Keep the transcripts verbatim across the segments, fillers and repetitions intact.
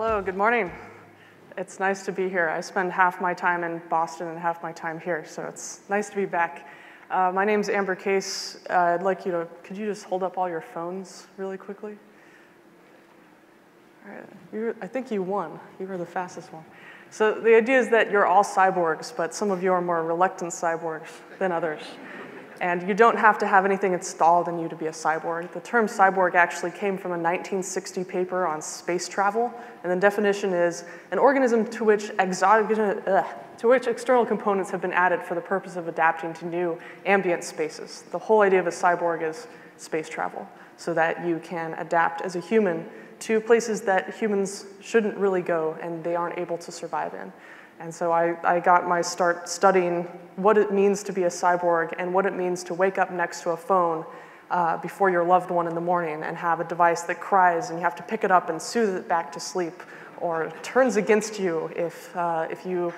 Hello, good morning. It's nice to be here. I spend half my time in Boston and half my time here, so it's nice to be back. Uh, my name's Amber Case. Uh, I'd like you to, could you just hold up all your phones really quickly? All right. You're, I think you won. You were the fastest one. So the idea is that you're all cyborgs, but some of you are more reluctant cyborgs than others. And you don't have to have anything installed in you to be a cyborg. The term cyborg actually came from a nineteen sixty paper on space travel, and the definition is an organism to which, exogenous, ugh, to which external components have been added for the purpose of adapting to new ambient spaces. The whole idea of a cyborg is space travel, so that you can adapt as a human to places that humans shouldn't really go and they aren't able to survive in. And so I, I got my start studying what it means to be a cyborg and what it means to wake up next to a phone uh, before your loved one in the morning and have a device that cries and you have to pick it up and soothe it back to sleep, or turns against you if, uh, if you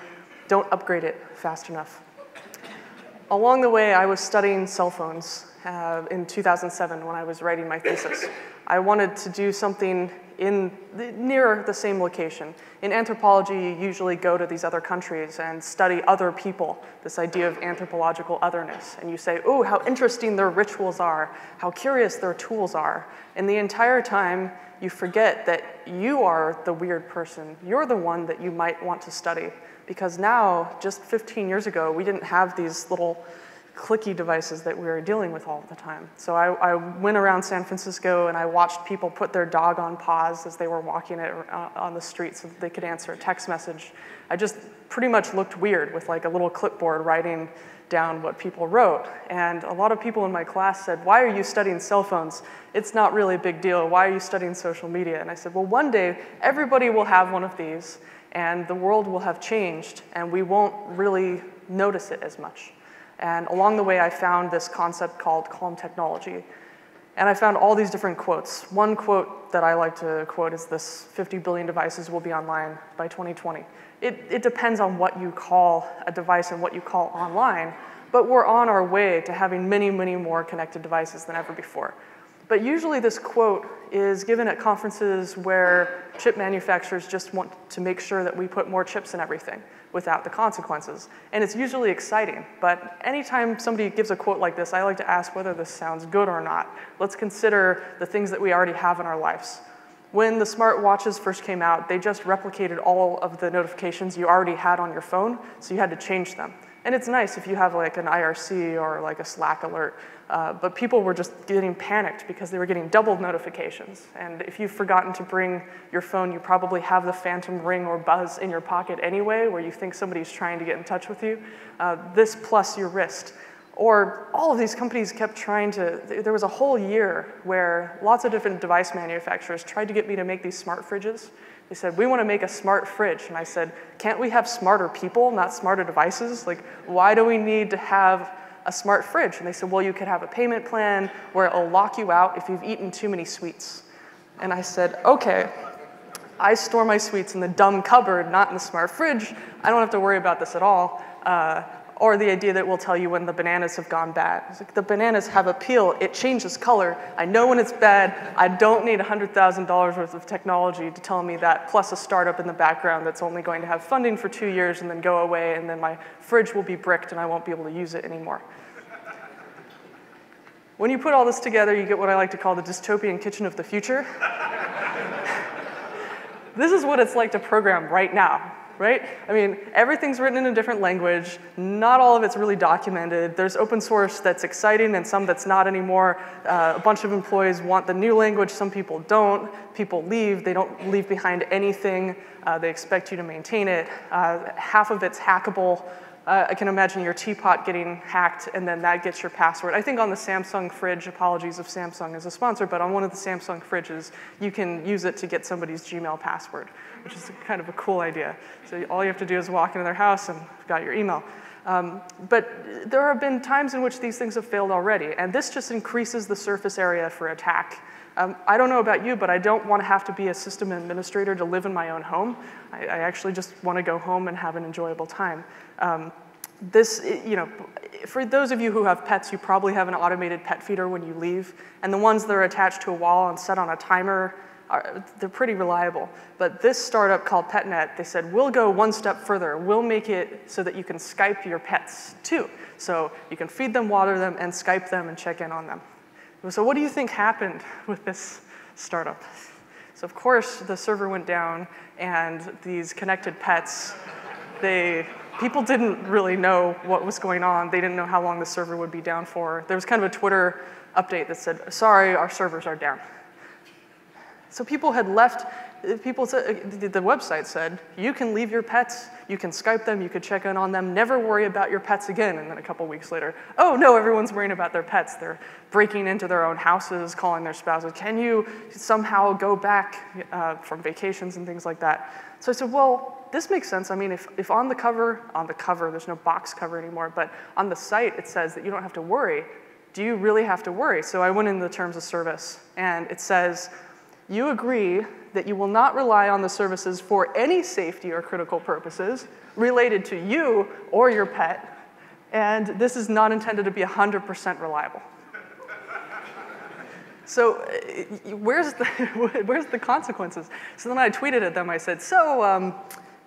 don't upgrade it fast enough. Along the way, I was studying cell phones uh, in two thousand seven when I was writing my thesis. I wanted to do something in the, near the same location. In anthropology, you usually go to these other countries and study other people, this idea of anthropological otherness. And you say, oh, how interesting their rituals are, how curious their tools are. And the entire time, you forget that you are the weird person. You're the one that you might want to study. Because now, just fifteen years ago, we didn't have these little clicky devices that we were dealing with all the time. So I, I went around San Francisco and I watched people put their dog on pause as they were walking it, uh, on the street so that they could answer a text message. I just pretty much looked weird with like a little clipboard writing down what people wrote. And a lot of people in my class said, why are you studying cell phones? It's not really a big deal. Why are you studying social media? And I said, well, one day everybody will have one of these and the world will have changed and we won't really notice it as much. And along the way, I found this concept called Calm Technology. And I found all these different quotes. One quote that I like to quote is this, fifty billion devices will be online by twenty twenty. It, it depends on what you call a device and what you call online, but we're on our way to having many, many more connected devices than ever before. But usually this quote is given at conferences where chip manufacturers just want to make sure that we put more chips in everything without the consequences. And it's usually exciting, but anytime somebody gives a quote like this, I like to ask whether this sounds good or not. Let's consider the things that we already have in our lives. When the smart watches first came out, they just replicated all of the notifications you already had on your phone, so you had to change them. And it's nice if you have like an I R C or like a Slack alert, uh, but people were just getting panicked because they were getting double notifications. And if you've forgotten to bring your phone, you probably have the phantom ring or buzz in your pocket anyway, where you think somebody's trying to get in touch with you. Uh, this plus your wrist. Or all of these companies kept trying to, there was a whole year where lots of different device manufacturers tried to get me to make these smart fridges. They said, we want to make a smart fridge. And I said, can't we have smarter people, not smarter devices? Like, why do we need to have a smart fridge? And they said, well, you could have a payment plan where it'll lock you out if you've eaten too many sweets. And I said, okay, I store my sweets in the dumb cupboard, not in the smart fridge. I don't have to worry about this at all. Uh, or the idea that we'll tell you when the bananas have gone bad. It's like, the bananas have a peel, it changes color, I know when it's bad, I don't need one hundred thousand dollars worth of technology to tell me that, plus a startup in the background that's only going to have funding for two years and then go away, and then my fridge will be bricked and I won't be able to use it anymore. When you put all this together, you get what I like to call the dystopian kitchen of the future. This is what it's like to program right now. Right? I mean, everything's written in a different language. Not all of it's really documented. There's open source that's exciting and some that's not anymore. Uh, a bunch of employees want the new language. Some people don't. People leave. They don't leave behind anything. Uh, they expect you to maintain it. Uh, half of it's hackable. Uh, I can imagine your teapot getting hacked, and then that gets your password. I think on the Samsung fridge, apologies if Samsung is a sponsor, but on one of the Samsung fridges, you can use it to get somebody's Gmail password, which is kind of a cool idea. So all you have to do is walk into their house and you've got your email. Um, but there have been times in which these things have failed already, and this just increases the surface area for attack. Um, I don't know about you, but I don't want to have to be a system administrator to live in my own home. I, I actually just want to go home and have an enjoyable time. Um, this, you know, for those of you who have pets, you probably have an automated pet feeder when you leave, and the ones that are attached to a wall and set on a timer are, they're pretty reliable. But this startup called PetNet, they said, we'll go one step further. We'll make it so that you can Skype your pets too. So you can feed them, water them, and Skype them and check in on them. So what do you think happened with this startup? So of course, the server went down, and these connected pets, they, people didn't really know what was going on. They didn't know how long the server would be down for. There was kind of a Twitter update that said, sorry, our servers are down. So people had left, people said, the website said, you can leave your pets, you can Skype them, you can check in on them, never worry about your pets again. And then a couple weeks later, oh no, everyone's worrying about their pets. They're breaking into their own houses, calling their spouses, can you somehow go back uh, from vacations and things like that? So I said, well, this makes sense. I mean, if, if on the cover, on the cover, there's no box cover anymore, but on the site it says that you don't have to worry, do you really have to worry? So I went in the terms of service, and it says, you agree that you will not rely on the services for any safety or critical purposes related to you or your pet, and this is not intended to be one hundred percent reliable. So where's the, where's the consequences? So then I tweeted at them. I said, so um,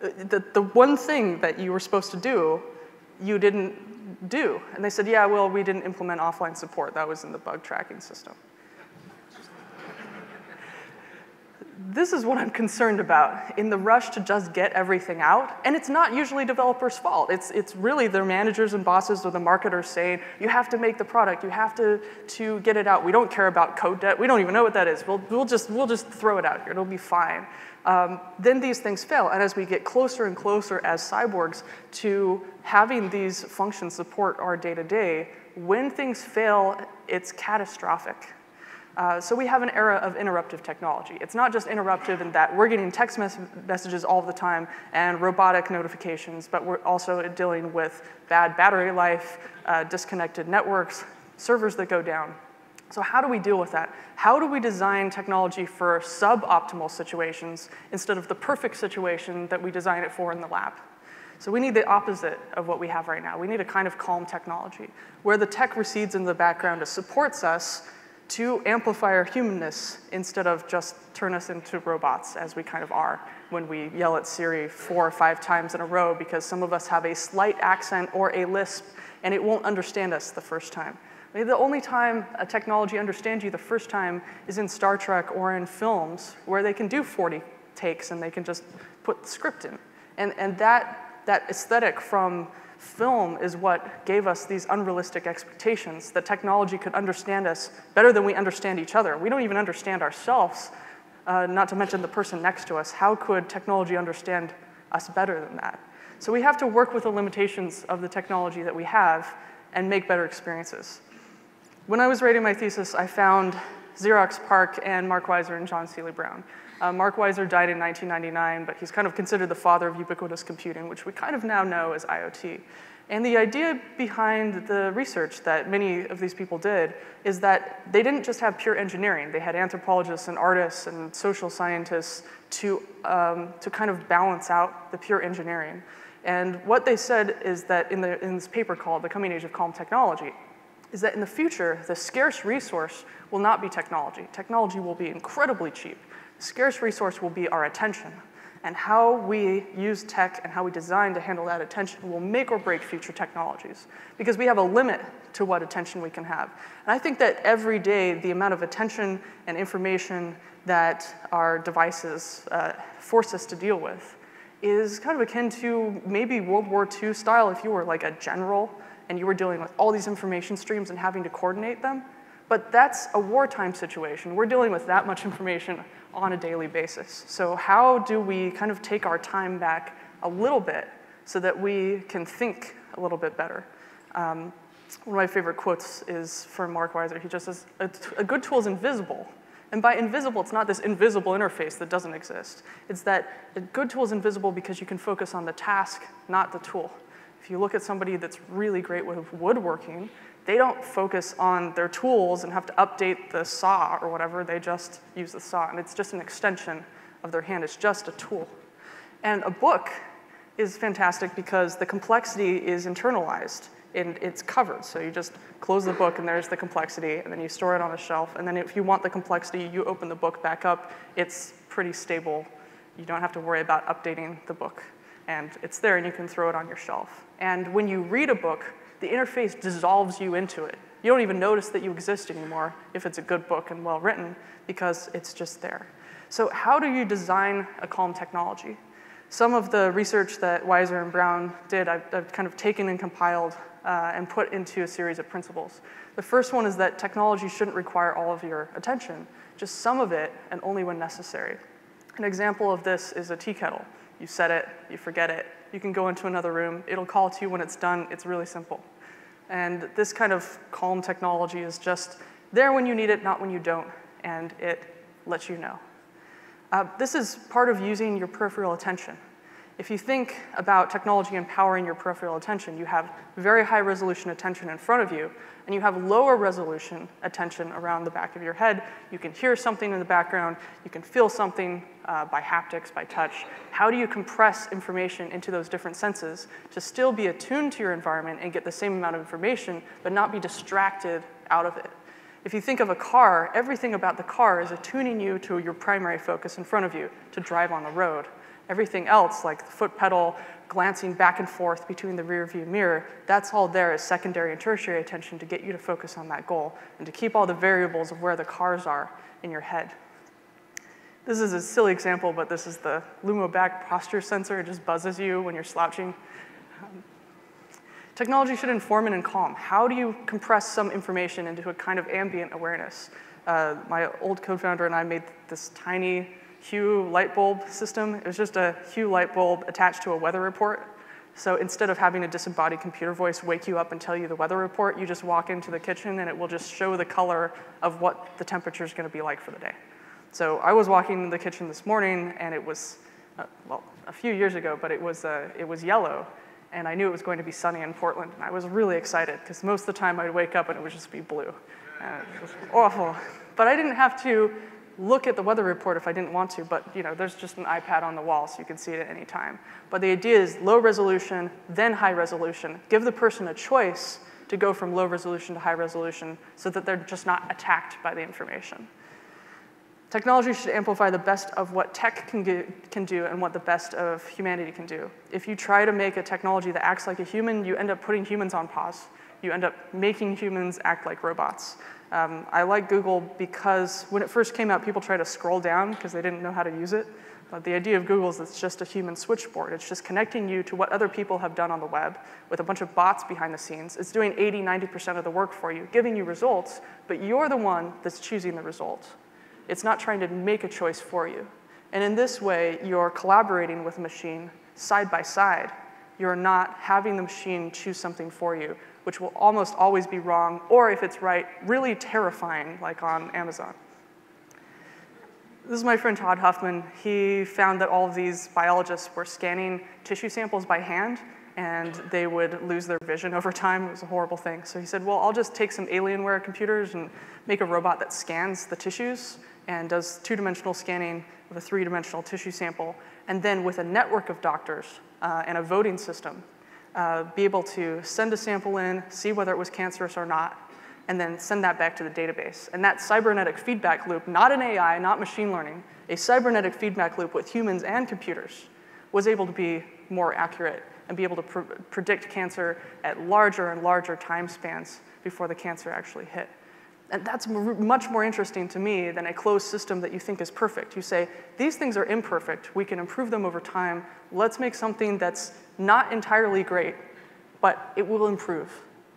the, the one thing that you were supposed to do, you didn't do. And they said, yeah, well, we didn't implement offline support. That was in the bug tracking system. This is what I'm concerned about in the rush to just get everything out. And it's not usually developers' fault. It's, it's really their managers and bosses or the marketers saying, you have to make the product. You have to, to get it out. We don't care about code debt. We don't even know what that is. We'll, we'll, just, we'll just throw it out here. It'll be fine. Um, then these things fail. And as we get closer and closer as cyborgs to having these functions support our day-to-day, when things fail, it's catastrophic. Uh, so we have an era of interruptive technology. It's not just interruptive in that we're getting text mes messages all the time and robotic notifications, but we're also dealing with bad battery life, uh, disconnected networks, servers that go down. So how do we deal with that? How do we design technology for suboptimal situations instead of the perfect situation that we design it for in the lab? So we need the opposite of what we have right now. We need a kind of calm technology where the tech recedes in the background and supports us to amplify our humanness instead of just turn us into robots, as we kind of are when we yell at Siri four or five times in a row because some of us have a slight accent or a lisp and it won't understand us the first time. I mean, the only time a technology understands you the first time is in Star Trek or in films where they can do forty takes and they can just put the script in. And, and that, that aesthetic from film is what gave us these unrealistic expectations that technology could understand us better than we understand each other. We don't even understand ourselves, uh, not to mention the person next to us. How could technology understand us better than that? So we have to work with the limitations of the technology that we have and make better experiences. When I was writing my thesis, I found Xerox PARC and Mark Weiser and John Seely Brown. Uh, Mark Weiser died in nineteen ninety-nine, but he's kind of considered the father of ubiquitous computing, which we kind of now know as I O T. And the idea behind the research that many of these people did is that they didn't just have pure engineering. They had anthropologists and artists and social scientists to, um, to kind of balance out the pure engineering. And what they said is that in, the, in this paper called The Coming Age of Calm Technology, is that in the future, the scarce resource will not be technology. Technology will be incredibly cheap. The scarce resource will be our attention. And how we use tech and how we design to handle that attention will make or break future technologies. Because we have a limit to what attention we can have. And I think that every day, the amount of attention and information that our devices uh, force us to deal with is kind of akin to maybe World War Two style if you were like a general and you were dealing with all these information streams and having to coordinate them. But that's a wartime situation. We're dealing with that much information on a daily basis. So how do we kind of take our time back a little bit so that we can think a little bit better? Um, one of my favorite quotes is from Mark Weiser. He just says, a, a good tool is invisible. And by invisible, it's not this invisible interface that doesn't exist. It's that a good tool is invisible because you can focus on the task, not the tool. If you look at somebody that's really great with woodworking, they don't focus on their tools and have to update the saw or whatever. They just use the saw. And it's just an extension of their hand. It's just a tool. And a book is fantastic because the complexity is internalized and it's covered. So you just close the book and there's the complexity, and then you store it on a shelf. And then if you want the complexity, you open the book back up. It's pretty stable. You don't have to worry about updating the book. And it's there, and you can throw it on your shelf. And when you read a book, the interface dissolves you into it. You don't even notice that you exist anymore if it's a good book and well written, because it's just there. So how do you design a calm technology? Some of the research that Weiser and Brown did, I've, I've kind of taken and compiled uh, and put into a series of principles. The first one is that technology shouldn't require all of your attention, just some of it and only when necessary. An example of this is a tea kettle. You set it, you forget it, you can go into another room, it'll call to you when it's done, it's really simple. And this kind of calm technology is just there when you need it, not when you don't, and it lets you know. Uh, this is part of using your peripheral attention. If you think about technology empowering your peripheral attention, you have very high resolution attention in front of you, and you have lower resolution attention around the back of your head. You can hear something in the background. You can feel something uh, by haptics, by touch. How do you compress information into those different senses to still be attuned to your environment and get the same amount of information, but not be distracted out of it? If you think of a car, everything about the car is attuning you to your primary focus in front of you to drive on the road. Everything else, like the foot pedal, glancing back and forth between the rearview mirror, that's all there as secondary and tertiary attention to get you to focus on that goal and to keep all the variables of where the cars are in your head. This is a silly example, but this is the Lumo back posture sensor. It just buzzes you when you're slouching. Um, technology should inform and calm. How do you compress some information into a kind of ambient awareness? Uh, my old co-founder and I made this tiny Hue light bulb system. It was just a Hue light bulb attached to a weather report. So instead of having a disembodied computer voice wake you up and tell you the weather report, you just walk into the kitchen and it will just show the color of what the temperature is going to be like for the day. So I was walking in the kitchen this morning and it was, uh, well, a few years ago, but it was, uh, it was yellow. And I knew it was going to be sunny in Portland. And I was really excited because most of the time I'd wake up and it would just be blue. And it was awful. But I didn't have to look at the weather report if I didn't want to, but you know, there's just an iPad on the wall so you can see it at any time. But the idea is low resolution, then high resolution. Give the person a choice to go from low resolution to high resolution so that they're just not attacked by the information. Technology should amplify the best of what tech can, get, can do and what the best of humanity can do. If you try to make a technology that acts like a human, you end up putting humans on pause. You end up making humans act like robots. Um, I like Google because when it first came out, people tried to scroll down because they didn't know how to use it. But the idea of Google is it's just a human switchboard. It's just connecting you to what other people have done on the web with a bunch of bots behind the scenes. It's doing eighty, ninety percent of the work for you, giving you results, but you're the one that's choosing the result. It's not trying to make a choice for you. And in this way, you're collaborating with a machine side by side. You're not having the machine choose something for you, which will almost always be wrong, or if it's right, really terrifying, like on Amazon. This is my friend Todd Huffman. He found that all of these biologists were scanning tissue samples by hand, and they would lose their vision over time. It was a horrible thing. So he said, well, I'll just take some Alienware computers and make a robot that scans the tissues and does two-dimensional scanning of a three-dimensional tissue sample, and then with a network of doctors uh, and a voting system, Uh, be able to send a sample in, see whether it was cancerous or not, and then send that back to the database. And that cybernetic feedback loop, not an A I, not machine learning, a cybernetic feedback loop with humans and computers was able to be more accurate and be able to pr- predict cancer at larger and larger time spans before the cancer actually hit. And that's m- much more interesting to me than a closed system that you think is perfect. You say, these things are imperfect. We can improve them over time. Let's make something that's not entirely great, but it will improve.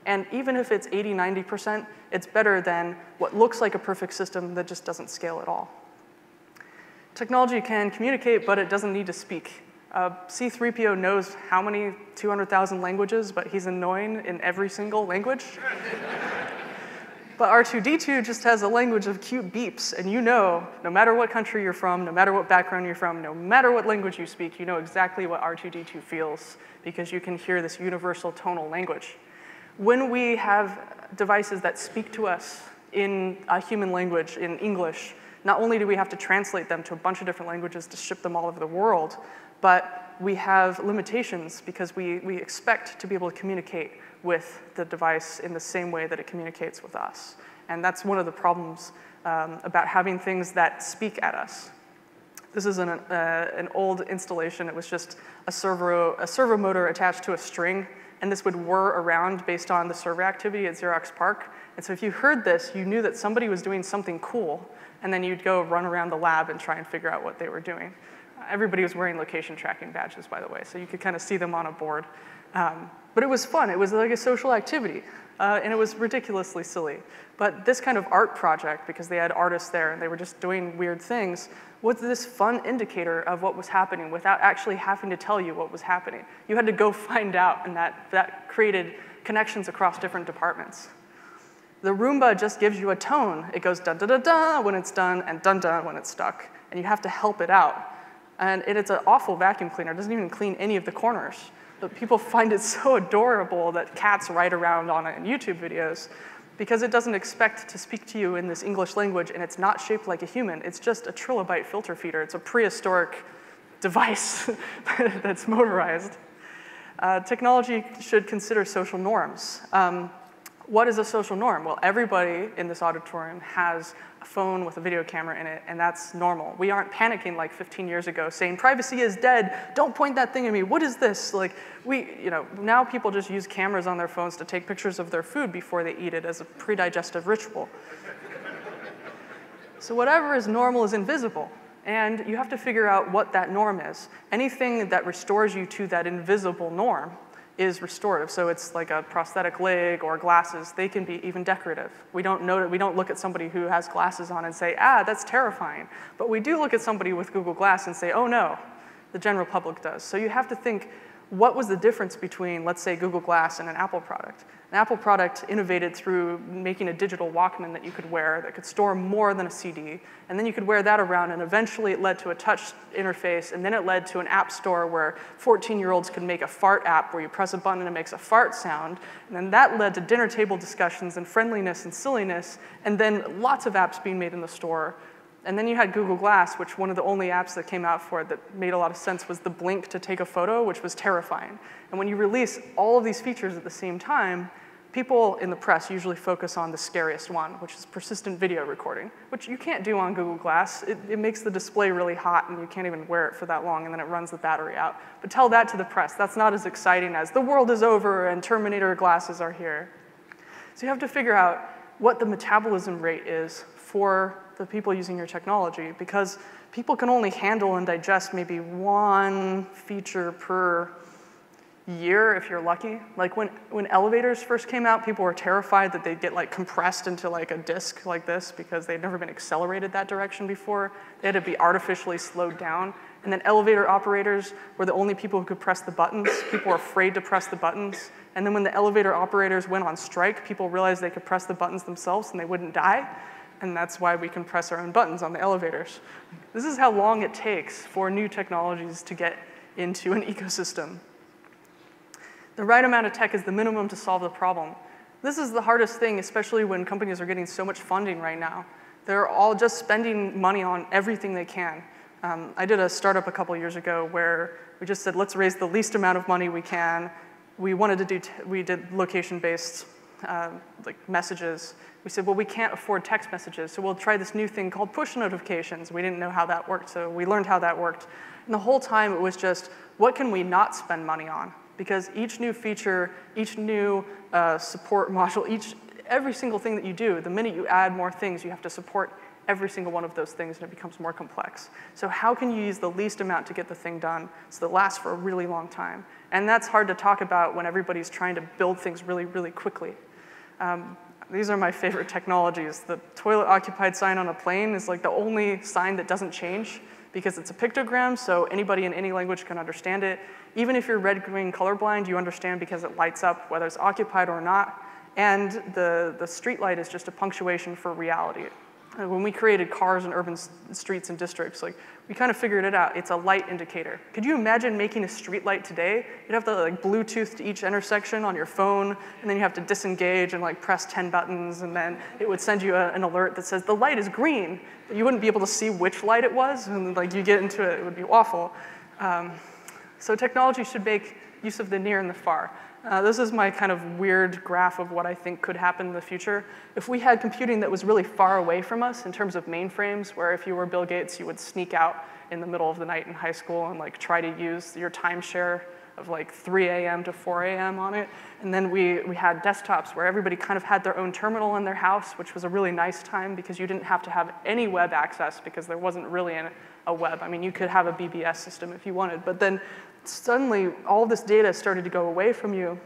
And even if it's eighty, ninety percent, it's better than what looks like a perfect system that just doesn't scale at all. Technology can communicate, but it doesn't need to speak. Uh, C three P O knows how many two hundred thousand languages, but he's annoying in every single language. But R two D two just has a language of cute beeps, and you know, no matter what country you're from, no matter what background you're from, no matter what language you speak, you know exactly what R two D two feels because you can hear this universal tonal language. When we have devices that speak to us in a human language, in English, not only do we have to translate them to a bunch of different languages to ship them all over the world, but we have limitations because we, we expect to be able to communicate with the device in the same way that it communicates with us. And that's one of the problems um, about having things that speak at us. This is an, uh, an old installation. It was just a servo, a servo motor attached to a string, and this would whir around based on the server activity at Xerox PARC. And so if you heard this, you knew that somebody was doing something cool, and then you'd go run around the lab and try and figure out what they were doing. Everybody was wearing location tracking badges, by the way, so you could kind of see them on a board. Um, but it was fun. It was like a social activity, uh, and it was ridiculously silly. But this kind of art project, because they had artists there and they were just doing weird things, was this fun indicator of what was happening without actually having to tell you what was happening. You had to go find out, and that, that created connections across different departments. The Roomba just gives you a tone. It goes dun-dun-dun-dun when it's done and dun-dun when it's stuck, and you have to help it out. And it, it's an awful vacuum cleaner. It doesn't even clean any of the corners. But people find it so adorable that cats ride around on it in YouTube videos because it doesn't expect to speak to you in this English language, and it's not shaped like a human. It's just a trilobite filter feeder. It's a prehistoric device that's motorized. Uh, technology should consider social norms. Um, What is a social norm? Well, everybody in this auditorium has a phone with a video camera in it, and that's normal. We aren't panicking like fifteen years ago saying, privacy is dead, don't point that thing at me, what is this? Like, we, you know, now people just use cameras on their phones to take pictures of their food before they eat it as a pre-digestive ritual. So whatever is normal is invisible, and you have to figure out what that norm is. Anything that restores you to that invisible norm is restorative. So it's like a prosthetic leg or glasses. They can be even decorative. We don't know, we don't look at somebody who has glasses on and say, ah, that's terrifying. But we do look at somebody with Google Glass and say, oh no, the general public does. So you have to think, what was the difference between, let's say, Google Glass and an Apple product? An Apple product innovated through making a digital Walkman that you could wear that could store more than a C D, and then you could wear that around, and eventually it led to a touch interface, and then it led to an app store where fourteen-year-olds could make a fart app where you press a button and it makes a fart sound, and then that led to dinner table discussions and friendliness and silliness, and then lots of apps being made in the store. And then you had Google Glass, which one of the only apps that came out for it that made a lot of sense was the blink to take a photo, which was terrifying. And when you release all of these features at the same time, people in the press usually focus on the scariest one, which is persistent video recording, which you can't do on Google Glass. It, it makes the display really hot, and you can't even wear it for that long, and then it runs the battery out. But tell that to the press. That's not as exciting as the world is over and Terminator glasses are here. So you have to figure out what the metabolism rate is for the people using your technology, because people can only handle and digest maybe one feature per year if you're lucky. Like when, when elevators first came out, people were terrified that they'd get like compressed into like a disc like this because they'd never been accelerated that direction before. They had to be artificially slowed down. And then elevator operators were the only people who could press the buttons. People were afraid to press the buttons. And then when the elevator operators went on strike, people realized they could press the buttons themselves and they wouldn't die. And that's why we can press our own buttons on the elevators. This is how long it takes for new technologies to get into an ecosystem. The right amount of tech is the minimum to solve the problem. This is the hardest thing, especially when companies are getting so much funding right now. They're all just spending money on everything they can. Um, I did a startup a couple years ago where we just said, let's raise the least amount of money we can. We wanted to do, t we did location-based uh, like messages. We said, well, we can't afford text messages, so we'll try this new thing called push notifications. We didn't know how that worked, so we learned how that worked. And the whole time it was just, what can we not spend money on? Because each new feature, each new uh, support module, each, every single thing that you do, the minute you add more things, you have to support every single one of those things, and it becomes more complex. So how can you use the least amount to get the thing done so that it lasts for a really long time? And that's hard to talk about when everybody's trying to build things really, really quickly. Um, These are my favorite technologies. The toilet occupied sign on a plane is like the only sign that doesn't change because it's a pictogram, so anybody in any language can understand it. Even if you're red, green, colorblind, you understand because it lights up whether it's occupied or not. And the, the street light is just a punctuation for reality. When we created cars in urban streets and districts, like we kind of figured it out. It's a light indicator. Could you imagine making a street light today? You'd have to like Bluetooth to each intersection on your phone, and then you have to disengage and like press ten buttons, and then it would send you a, an alert that says the light is green. You wouldn't be able to see which light it was, and like you get into it, it would be awful. Um, so technology should make use of the near and the far. Uh, this is my kind of weird graph of what I think could happen in the future. If we had computing that was really far away from us in terms of mainframes, where if you were Bill Gates, you would sneak out in the middle of the night in high school and like try to use your timeshare of like three a m to four a m on it. And then we, we had desktops where everybody kind of had their own terminal in their house, which was a really nice time because you didn't have to have any web access because there wasn't really an, a web. I mean, you could have a B B S system if you wanted, but then suddenly all this data started to go away from you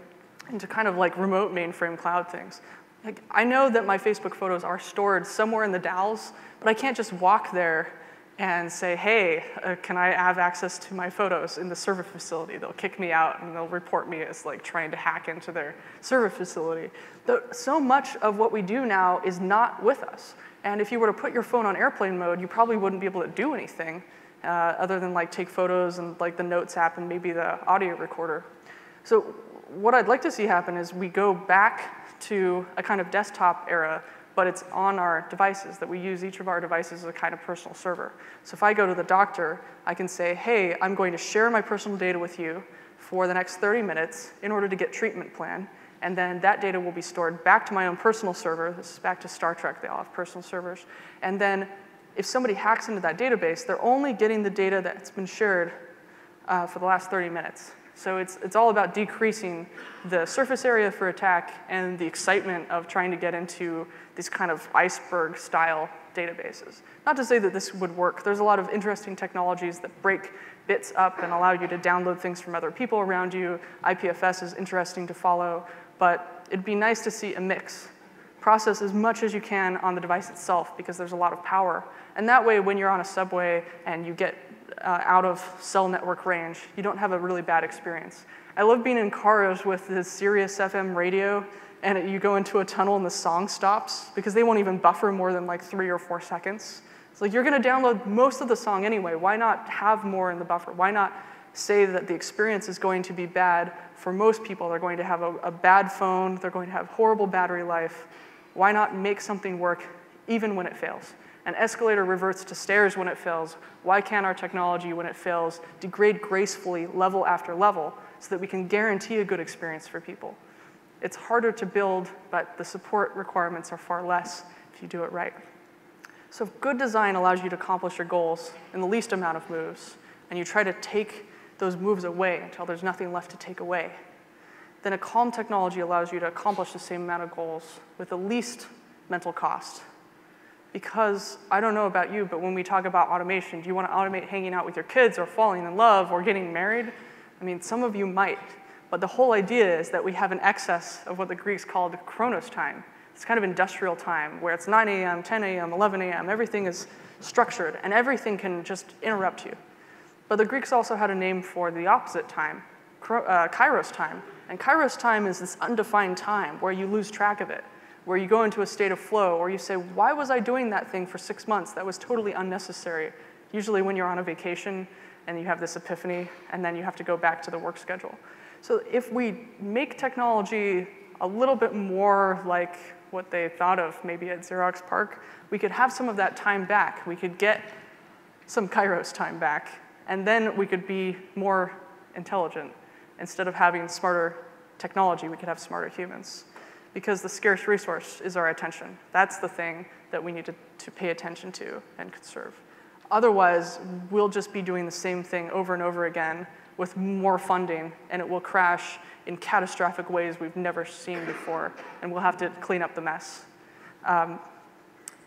into kind of like remote mainframe cloud things. Like, I know that my Facebook photos are stored somewhere in the Dalles, but I can't just walk there and say, hey, uh, can I have access to my photos in the server facility? They'll kick me out and they'll report me as like trying to hack into their server facility. The, so much of what we do now is not with us. And if you were to put your phone on airplane mode, you probably wouldn't be able to do anything uh, other than like take photos and like the notes app and maybe the audio recorder. So what I'd like to see happen is we go back to a kind of desktop era, but it's on our devices, that we use each of our devices as a kind of personal server. So if I go to the doctor, I can say, hey, I'm going to share my personal data with you for the next thirty minutes in order to get treatment plan, and then that data will be stored back to my own personal server. This is back to Star Trek, they all have personal servers. And then if somebody hacks into that database, they're only getting the data that's been shared uh, for the last thirty minutes. So it's, it's all about decreasing the surface area for attack and the excitement of trying to get into these kind of iceberg-style databases. Not to say that this would work. There's a lot of interesting technologies that break bits up and allow you to download things from other people around you. I P F S is interesting to follow, but it'd be nice to see a mix. Process as much as you can on the device itself because there's a lot of power. And that way, when you're on a subway and you get Uh, out of cell network range, you don't have a really bad experience. I love being in cars with the Sirius F M radio, and it, you go into a tunnel and the song stops because they won't even buffer more than like three or four seconds. It's like you're going to download most of the song anyway. Why not have more in the buffer? Why not say that the experience is going to be bad for most people? They're going to have a, a bad phone. They're going to have horrible battery life. Why not make something work even when it fails? An escalator reverts to stairs when it fails. Why can't our technology, when it fails, degrade gracefully level after level so that we can guarantee a good experience for people? It's harder to build, but the support requirements are far less if you do it right. So if good design allows you to accomplish your goals in the least amount of moves, and you try to take those moves away until there's nothing left to take away, then a calm technology allows you to accomplish the same amount of goals with the least mental cost. Because I don't know about you, but when we talk about automation, do you want to automate hanging out with your kids or falling in love or getting married? I mean, some of you might, but the whole idea is that we have an excess of what the Greeks called chronos time. It's kind of industrial time where it's nine a m, ten a m, eleven a m, everything is structured and everything can just interrupt you. But the Greeks also had a name for the opposite time, uh, kairos time. And kairos time is this undefined time where you lose track of it, where you go into a state of flow, or you say, why was I doing that thing for six months? That was totally unnecessary. Usually when you're on a vacation and you have this epiphany, and then you have to go back to the work schedule. So if we make technology a little bit more like what they thought of maybe at Xerox PARC, we could have some of that time back. We could get some kairos time back, and then we could be more intelligent. Instead of having smarter technology, we could have smarter humans. Because the scarce resource is our attention. That's the thing that we need to, to pay attention to and conserve. Otherwise, we'll just be doing the same thing over and over again with more funding, and it will crash in catastrophic ways we've never seen before, and we'll have to clean up the mess. Um,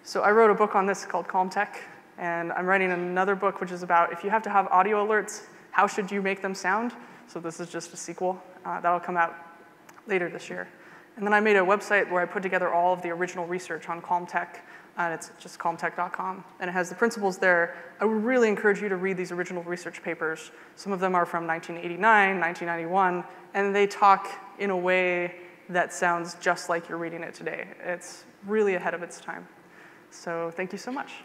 so I wrote a book on this called Calm Tech, and I'm writing another book which is about if you have to have audio alerts, how should you make them sound? So this is just a sequel. Uh, that'll come out later this year. And then I made a website where I put together all of the original research on Calm Tech, and it's just calm tech dot com, and it has the principles there. I would really encourage you to read these original research papers. Some of them are from nineteen eighty-nine, nineteen ninety-one, and they talk in a way that sounds just like you're reading it today. It's really ahead of its time. So thank you so much.